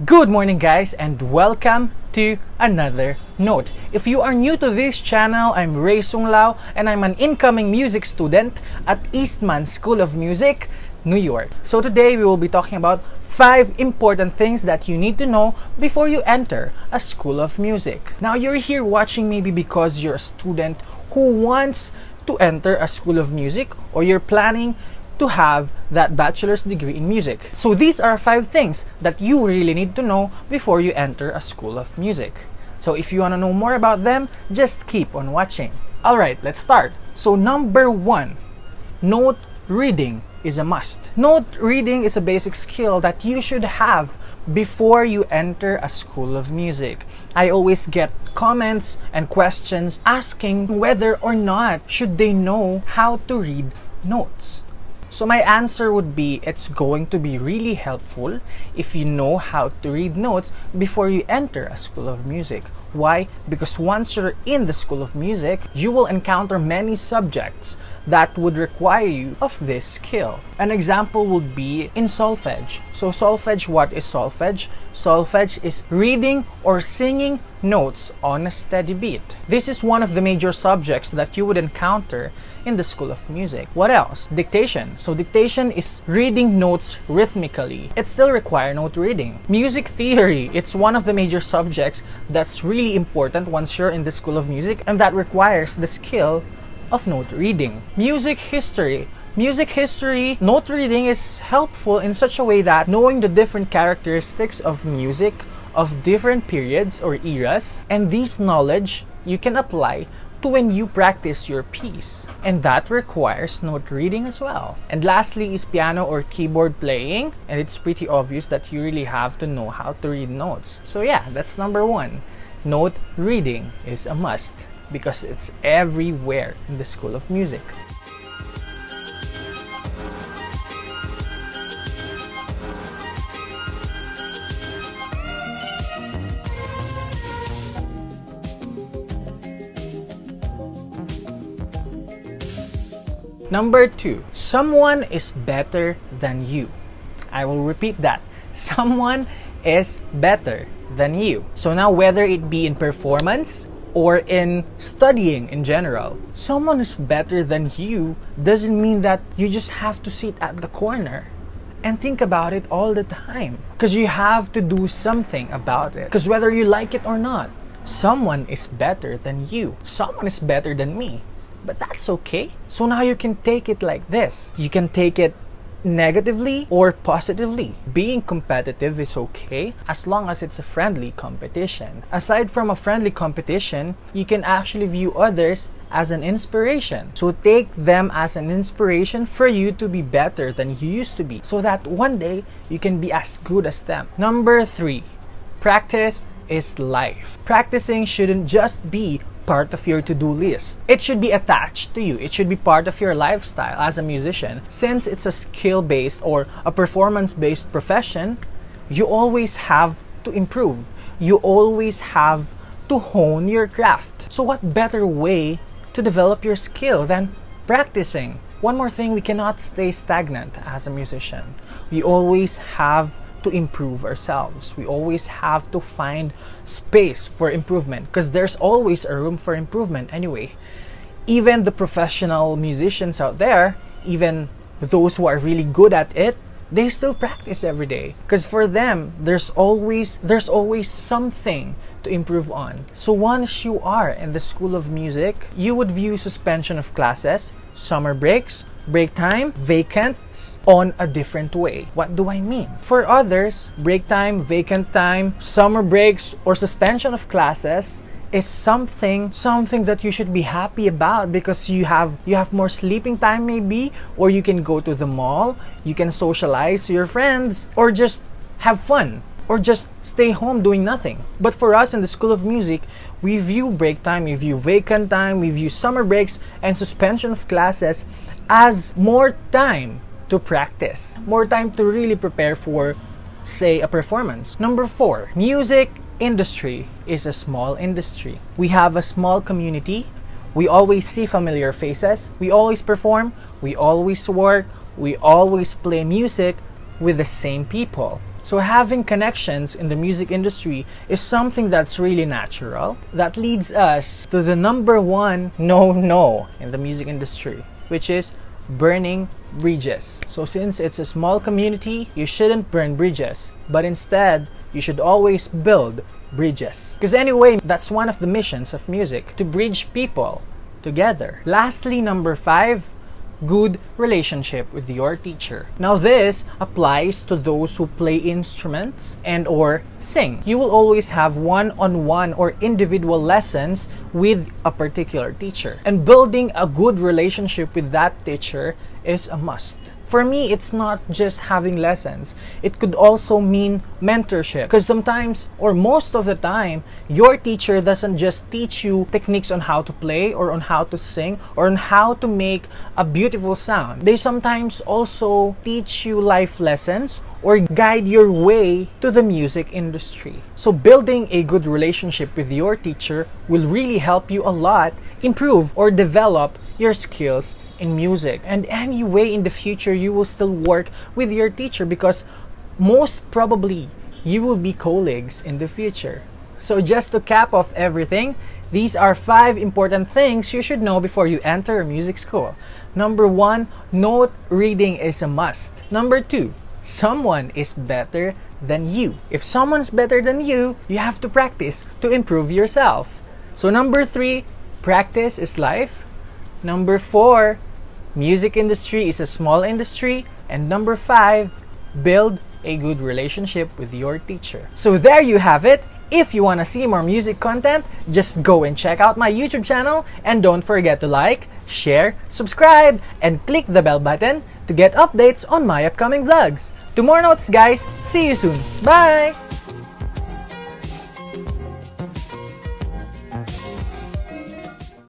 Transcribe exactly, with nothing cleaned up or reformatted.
Good morning guys, and welcome to another note. If you are new to this channel, I'm Rey Sunglao and I'm an incoming music student at Eastman School of Music, New York. So today we will be talking about five important things that you need to know before you enter a school of music. Now you're here watching maybe because you're a student who wants to enter a school of music, or you're planning to have that bachelor's degree in music. So these are five things that you really need to know before you enter a school of music. So if you want to know more about them, just keep on watching. Alright, let's start. So number one, note reading is a must. Note reading is a basic skill that you should have before you enter a school of music. I always get comments and questions asking whether or not should they know how to read notes. So my answer would be, it's going to be really helpful if you know how to read notes before you enter a school of music. Why? Because once you're in the school of music, you will encounter many subjects that would require you of this skill. An example would be in solfege. So solfege, what is solfege? Solfege is reading or singing notes on a steady beat. This is one of the major subjects that you would encounter in the school of music. What else? Dictation. So dictation is reading notes rhythmically. It still requires note reading. Music theory, it's one of the major subjects that's really important once you're in the school of music, and that requires the skill of note reading. Music history. Music history, note reading is helpful in such a way that knowing the different characteristics of music of different periods or eras, and this knowledge you can apply to when you practice your piece, and that requires note reading as well. And lastly is piano or keyboard playing, and it's pretty obvious that you really have to know how to read notes. So yeah, that's number one. Note reading is a must, because it's everywhere in the school of music. Number two, someone is better than you. I will repeat that. Someone is better than you. So now whether it be in performance, or in studying in general, someone who's better than you doesn't mean that you just have to sit at the corner and think about it all the time, because you have to do something about it. Because whether you like it or not, someone is better than you. Someone is better than me, but that's okay. So now you can take it like this. You can take it negatively or positively. Being competitive is okay as long as it's a friendly competition. Aside from a friendly competition, you can actually view others as an inspiration. So take them as an inspiration for you to be better than you used to be, so that one day you can be as good as them. Number three, practice is life. Practicing shouldn't just be part of your to-do list. It should be attached to you. It should be part of your lifestyle as a musician. Since it's a skill-based or a performance-based profession, you always have to improve. You always have to hone your craft. So what better way to develop your skill than practicing? One more thing, we cannot stay stagnant as a musician. We always have to improve ourselves. We always have to find space for improvement, because there's always a room for improvement anyway. Even the professional musicians out there, even those who are really good at it, they still practice every day, because for them there's always there's always something to improve on. So once you are in the school of music, you would view suspension of classes, summer breaks, break time, vacants on a different way. What do I mean? For others, break time, vacant time, summer breaks, or suspension of classes is something something that you should be happy about, because you have you have more sleeping time maybe, or you can go to the mall, you can socialize with your friends, or just have fun, or just stay home doing nothing. But for us in the School of Music, we view break time, we view vacant time, we view summer breaks and suspension of classes as more time to practice, more time to really prepare for, say, a performance. Number four, music industry is a small industry. We have a small community. We always see familiar faces. We always perform. We always work. We always play music with the same people. So having connections in the music industry is something that's really natural. That leads us to the number one no-no in the music industry, which is burning bridges. So since it's a small community, you shouldn't burn bridges, but instead you should always build bridges. Because anyway, that's one of the missions of music, to bridge people together. Lastly, number five, good relationship with your teacher. Now this applies to those who play instruments and or sing. You will always have one-on-one or individual lessons with a particular teacher. And building a good relationship with that teacher is a must. For me, it's not just having lessons. It could also mean mentorship. Because sometimes, or most of the time, your teacher doesn't just teach you techniques on how to play or on how to sing or on how to make a beautiful sound. They sometimes also teach you life lessons or guide your way to the music industry. So building a good relationship with your teacher will really help you a lot improve or develop your skills in music. And anyway, in the future, you will still work with your teacher because most probably you will be colleagues in the future. So just to cap off everything, these are five important things you should know before you enter music school. Number one, note reading is a must. Number two, someone is better than you. If someone's better than you, you have to practice to improve yourself. So number three, practice is life. Number four, music industry is a small industry. And number five, build a good relationship with your teacher. So there you have it. If you want to see more music content, just go and check out my YouTube channel. And don't forget to like, share, subscribe, and click the bell button to get updates on my upcoming vlogs. Two more notes, guys. See you soon. Bye!